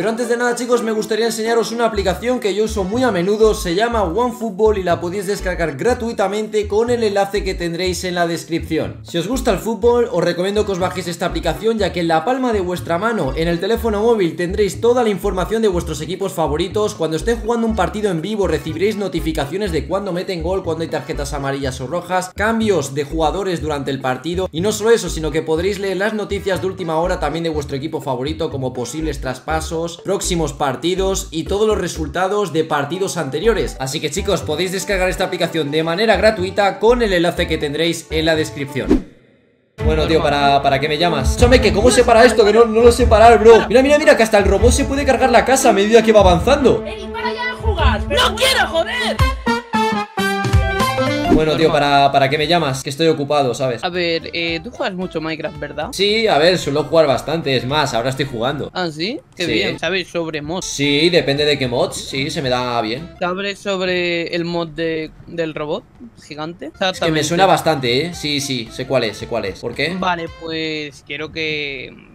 Pero antes de nada, chicos, me gustaría enseñaros una aplicación que yo uso muy a menudo. Se llama OneFootball y la podéis descargar gratuitamente con el enlace que tendréis en la descripción. Si os gusta el fútbol, os recomiendo que os bajéis esta aplicación, ya que en la palma de vuestra mano, en el teléfono móvil, tendréis toda la información de vuestros equipos favoritos. Cuando estén jugando un partido en vivo, recibiréis notificaciones de cuando meten gol, cuando hay tarjetas amarillas o rojas, cambios de jugadores durante el partido. Y no solo eso, sino que podréis leer las noticias de última hora también de vuestro equipo favorito, como posibles traspasos, próximos partidos y todos los resultados de partidos anteriores. Así que, chicos, podéis descargar esta aplicación de manera gratuita con el enlace que tendréis en la descripción. Bueno, tío, ¿para qué me llamas? Escúchame, que ¿cómo separa esto? Que no lo separar, bro. Mira, mira, mira, que hasta el robot se puede cargar la casa a medida que va avanzando. ¡Ey, para ya de jugar! ¡No quiero, joder! Bueno, tío, ¿para qué me llamas? Que estoy ocupado, ¿sabes? A ver, tú juegas mucho Minecraft, ¿verdad? Sí, a ver, suelo jugar bastante, es más, ahora estoy jugando. ¿Ah, sí? Qué sí. Bien, ¿sabes sobre mods? Sí, depende de qué mods, sí, se me da bien. ¿Sabes sobre el mod del robot gigante? Es que me suena bastante, ¿eh? Sí, sí, sé cuál es. ¿Por qué? Vale, pues quiero que...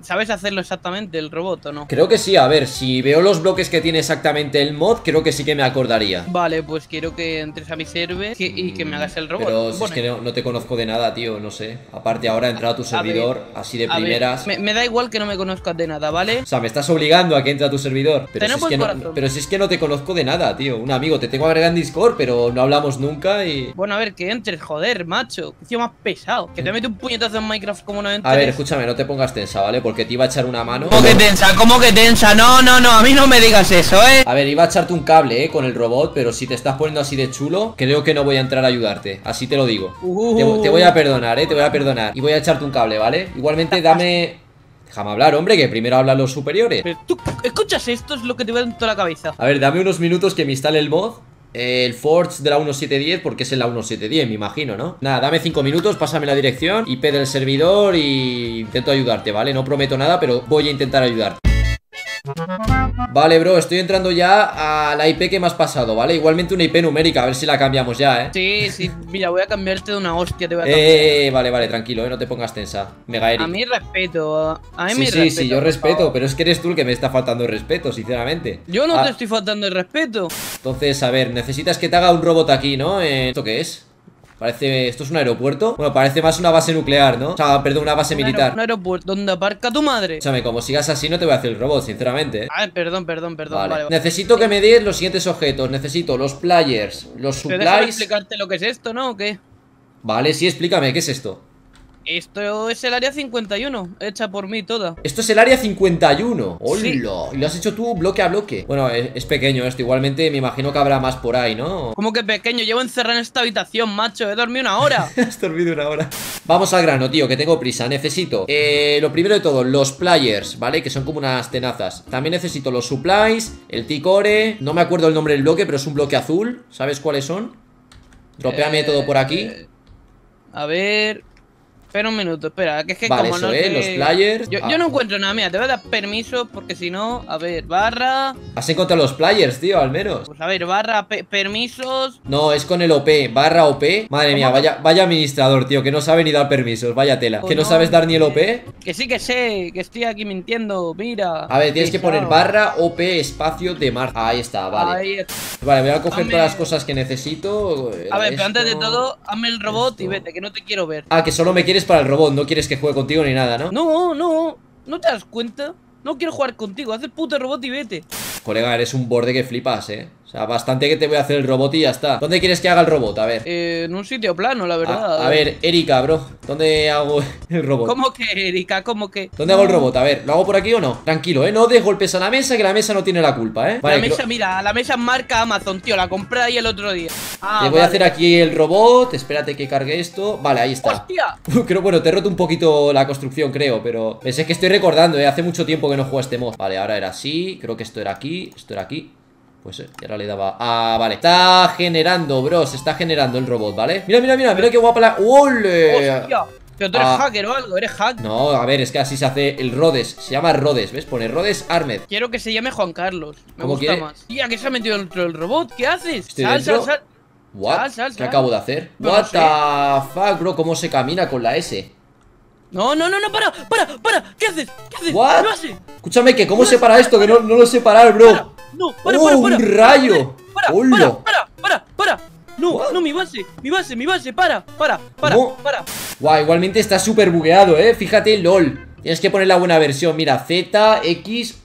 ¿Sabes hacerlo exactamente el robot o no? Creo que sí, a ver, si veo los bloques que tiene exactamente el mod, creo que sí que me acordaría. Vale, pues quiero que entres a mi server y que me hagas el robot. Pero si es que no te conozco de nada, tío, no sé. Aparte ahora he entrado a tu servidor, así de primeras. Me da igual que no me conozcas de nada, ¿vale? O sea, me estás obligando a que entre a tu servidor. Pero si es que no te conozco de nada, tío. Un amigo, te tengo agregado en Discord, pero no hablamos nunca y... Bueno, a ver, que entres, joder, macho. Que tío más pesado. Que te mete un puñetazo en Minecraft como no entres. A ver, escúchame, no te pongas tensa, ¿vale? Porque te iba a echar una mano. ¿Cómo que tensa? ¿Cómo que tensa? No, no, no, a mí no me digas eso, ¿eh? A ver, iba a echarte un cable, con el robot. Pero si te estás poniendo así de chulo, creo que no voy a entrar a ayudarte, así te lo digo. Te voy a perdonar, te voy a perdonar. Y voy a echarte un cable, ¿vale? Igualmente dame... Déjame hablar, hombre, que primero hablan los superiores. Pero tú escuchas esto, es lo que te va en toda la cabeza. A ver, dame unos minutos que me instale el mod, el forge de la 1710, porque es en la 1710, me imagino, ¿no? Nada, dame 5 minutos, pásame la dirección, IP del servidor y intento ayudarte, ¿vale? No prometo nada, pero voy a intentar ayudarte. Vale, bro, estoy entrando ya a la IP que me has pasado, ¿vale? Igualmente una IP numérica, a ver si la cambiamos ya, ¿eh? Sí, sí, mira, voy a cambiarte de una hostia, te voy a cambiar. Vale, tranquilo, no te pongas tensa, mega Eric. A mí respeto, a mí respeto. Sí, yo respeto, pero es que eres tú el que me está faltando el respeto, sinceramente. Yo no te estoy faltando el respeto. Entonces, a ver, necesitas que te haga un robot aquí, ¿no? ¿Esto qué es? Parece... ¿Esto es un aeropuerto? Bueno, parece más una base nuclear, ¿no? O sea, perdón, una base militar. Un aeropuerto donde aparca tu madre. Escúchame, como sigas así no te voy a hacer el robot, sinceramente, ¿eh? Ay, perdón. Vale. Necesito que me des los siguientes objetos. Necesito los players, los supplies. Pero déjame explicarte lo que es esto, ¿no? ¿O qué? Vale, sí, explícame, ¿qué es esto? Esto es el Área 51, hecha por mí toda. Esto es el Área 51. ¡Hola! Sí. Y lo has hecho tú bloque a bloque. Bueno, es pequeño esto, igualmente me imagino que habrá más por ahí, ¿no? ¿Cómo que pequeño? Llevo encerrado en esta habitación, macho. He dormido una hora. Has dormido una hora. Vamos al grano, tío, que tengo prisa. Necesito, lo primero de todo, los pliers, ¿vale? Que son como unas tenazas. También necesito los supplies, el ticore. No me acuerdo el nombre del bloque, pero es un bloque azul. ¿Sabes cuáles son? Dropéame todo por aquí. A ver... Espera un minuto, espera, que es que vale, como eso, no los players. Yo no encuentro nada, mira, te voy a dar permiso porque si no, a ver, barra. Has encontrado los players, tío, al menos. Pues a ver, barra, permisos. No, es con el OP, barra OP. Madre mía, vaya administrador, tío, que no sabe ni dar permisos, vaya tela. ¿Que no sabes dar ni el OP? Que sí que sé, que estoy aquí mintiendo, mira. A ver, tienes que poner barra OP espacio de marca. Ahí está, vale. Ahí está. Vale, voy a coger todas las cosas que necesito. A ver, pero antes de todo, hazme el robot y vete, que no te quiero ver. Ah, que solo me quieres para el robot, no quieres que juegue contigo ni nada, ¿no? No te das cuenta. No quiero jugar contigo, haz el puto robot y vete. Colega, eres un borde que flipas, O sea, bastante que te voy a hacer el robot y ya está. ¿Dónde quieres que haga el robot? A ver. En un sitio plano, la verdad. A ver, Erika, bro, ¿dónde hago el robot? ¿Cómo que, Erika? ¿Cómo que? ¿Dónde hago el robot? A ver, ¿lo hago por aquí o no? Tranquilo, No des golpes a la mesa, que la mesa no tiene la culpa, Vale, la mesa, mira, la mesa marca Amazon, tío, la compré ahí el otro día. Le voy a hacer aquí el robot, espérate que cargue esto. Vale, ahí está. ¡Hostia! Creo, bueno, te he roto un poquito la construcción, creo, pero... Pensé que estoy recordando, hace mucho tiempo que no juego este mod. Vale, ahora era así, creo que esto era aquí, Pues ahora le daba... Ah, vale. Está generando, bro, se está generando el robot, ¿vale? Mira qué guapa la... ¡Ole! ¡Hostia! Pero tú eres hacker o algo, eres hacker. No, a ver, es que así se hace el Rhodes. Se llama Rhodes, ¿ves? Pone Rhodes Armed. Quiero que se llame Juan Carlos. Me gusta más. Tía, ¿qué se ha metido dentro del robot? ¿Qué haces? Sal. What? ¿Qué acabo de hacer? What the fuck, bro, cómo se camina con la S. No, no, no, no, para, ¿qué haces? ¿Qué haces? ¿What? ¿Qué haces? Escúchame, que ¿cómo separa esto? Que no lo separar, bro. Para, no, para, un rayo. Para. No, ¿what? No, mi base, para. Guau, igualmente está súper bugueado, fíjate, lol. Tienes que poner la buena versión, mira, Z, X.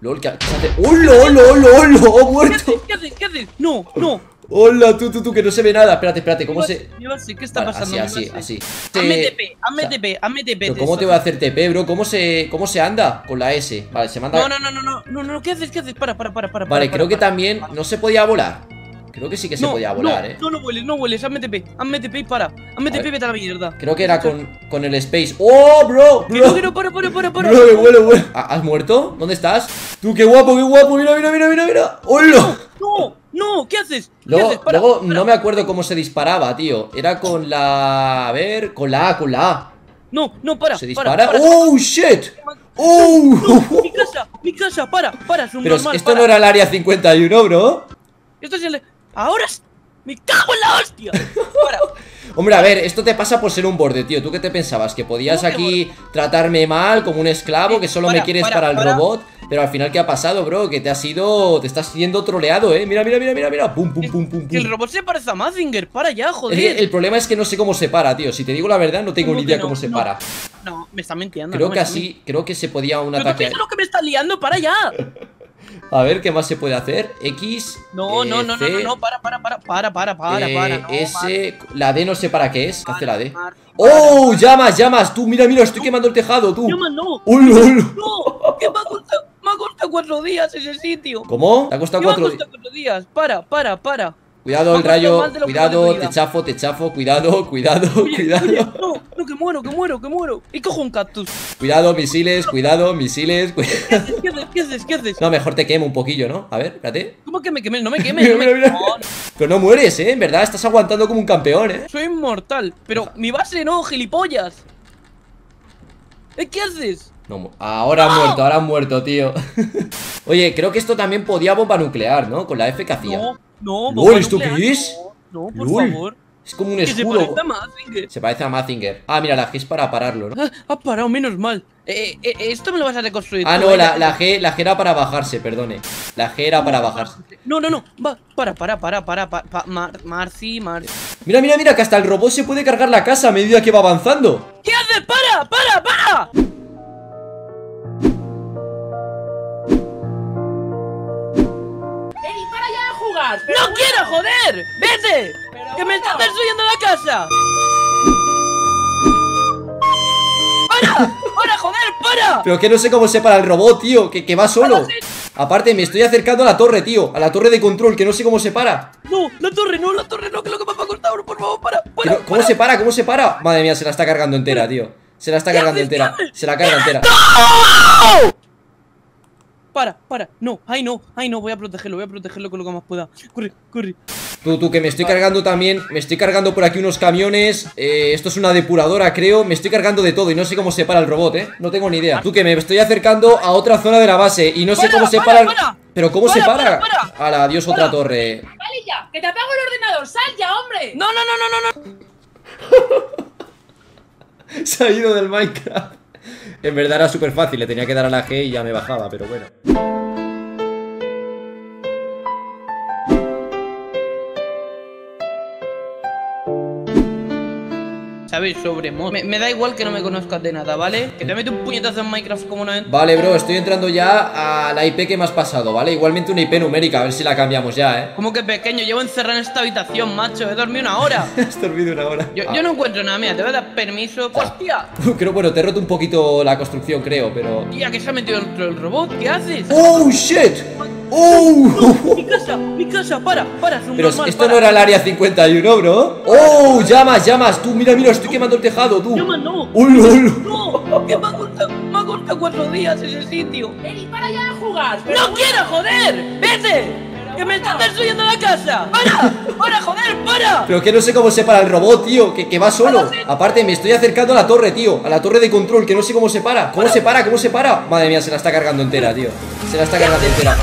Lol, ¿qué haces? ¡Hola! ¡Ha muerto! ¿Qué haces? No. Hola, tú, que no se ve nada. Espérate, ¿cómo se...? ¿Qué está pasando? Así. Hazme TP. ¿Cómo te voy a hacer TP, bro? ¿Cómo se anda con la S? Vale, se manda... No, ¿qué haces? Para. Vale, creo que también no se podía volar. Creo que sí que se podía volar, No vueles, hazme TP y para. Hazme TP y vete a la mierda. Creo que era con el space. ¡Oh, bro! Para. Bro, vuelo. ¿Has muerto? ¿Dónde estás? Tú, qué guapo. Mira. ¡Hola! No, ¿qué haces? Luego, no me acuerdo cómo se disparaba, tío. Era con la... A ver, con la A. No, para. ¿Se dispara? Para. ¡Oh, shit! ¡Oh! No, mi casa, para. Es un pero normal, esto para. No era el área 51, bro. Esto es el... ¡Ahora! ¡Me cago en la hostia! Para. Hombre, a ver, esto te pasa por ser un borde, tío. ¿Tú qué te pensabas? ¿Que podías aquí tratarme mal como un esclavo? ¿Que solo me quieres para el robot? Pero al final, ¿qué ha pasado, bro? Que te estás siendo troleado, Mira. Pum. Que el robot se parece a Mazinger. Para ya, joder. El problema es que no sé cómo se para, tío. Si te digo la verdad, no tengo ni idea cómo se para. No, me está mintiendo. Creo que así, creo que se podía un ataque. ¿Pero tú piensas lo que me está liando? Para ya. A ver, ¿qué más se puede hacer? X. No, para. No, S. La D no sé para qué es. ¿Qué hace la D? ¡Oh! Llamas. Tú, mira, estoy quemando el tejado, tú. Llamas, no. ¡No! ¿Qué me ha costado 4 días ese sitio? ¿Cómo? ¿Te ha costado 4 días? Para. Cuidado el rayo, cuidado, te chafo, cuidado. No, que muero. Y cojo un cactus. Cuidado, misiles. ¿Qué haces? No, mejor te quemo un poquillo, ¿no? A ver, espérate. ¿Cómo que me quemes? No me quemes. Mira. Pero no mueres, en verdad, estás aguantando como un campeón, Soy inmortal, pero mi base no, gilipollas. ¿Qué haces? No, ahora ha muerto, tío. Oye, creo que esto también podía bomba nuclear, ¿no? Con la F que hacía. No, bomba ¿esto nuclear, qué es? No, por favor. Es como un escudo. Se parece a Mazinger. Ah, mira, la G es para pararlo, ¿no? Ha parado, menos mal. Esto me lo vas a reconstruir. Ah, no, la G era para bajarse, perdone. La G era para bajarse. No. Va, para. Marci. Mira, que hasta el robot se puede cargar la casa a medida que va avanzando. ¿Qué haces? Para. ¡No quiero, joder! ¡Vete! ¡Que me estás destruyendo la casa! ¡Para, joder, para! Pero que no sé cómo se para el robot, tío. Que va solo. Aparte, me estoy acercando a la torre, tío. A la torre de control, que no sé cómo se para. No, la torre no, que es lo que me ha costado. Por favor, para. ¿Cómo se para? Madre mía, se la está cargando entera, tío. Se la carga entera. ¡No! Para, no, ay no, voy a protegerlo con lo que más pueda. Corre. Tú, que me estoy cargando también. Me estoy cargando por aquí unos camiones. Esto es una depuradora, creo. Me estoy cargando de todo y no sé cómo se para el robot, No tengo ni idea. Tú, que me estoy acercando a otra zona de la base y no sé cómo se para el... Pero ¿cómo se para? Ala, adiós, otra torre. Vale ya, que te apago el ordenador, sal ya, hombre. No. Se ha ido del Minecraft. En verdad era súper fácil, le tenía que dar a la G y ya me bajaba, pero bueno. ¿Sabes? Sobre mod. Me da igual que no me conozcas de nada, ¿vale? Que te mete un puñetazo en Minecraft como una... Vale, bro, estoy entrando ya a la IP que me has pasado, ¿vale? Igualmente una IP numérica, a ver si la cambiamos ya, Como que pequeño, llevo encerrado en esta habitación, macho. He dormido 1 hora. Has dormido 1 hora. Yo no encuentro nada, mira, te voy a dar permiso. ¡Hostia! Creo, bueno, te he roto un poquito la construcción, creo, pero... Tía, que se ha metido dentro del robot, ¿qué haces? ¡Oh, shit! ¡Oh! Mi casa, para, es un pero normal, esto para. No era el área 51, bro. ¡Oh! Llamas, tú, mira, estoy quemando el tejado, tú. Llamas, no. ¡No! Que me ha costado 4 días ese sitio. Eri, para ya de jugar. ¡No quiero, joder! ¡Vete! Pero que me estás destruyendo la casa. ¡Para, joder, para! Pero que no sé cómo se para el robot, tío. Que va solo. Aparte, me estoy acercando a la torre, tío. A la torre de control, que no sé cómo se para. ¿Cómo se para? Madre mía, se la está cargando entera, tío. Se la carga entera.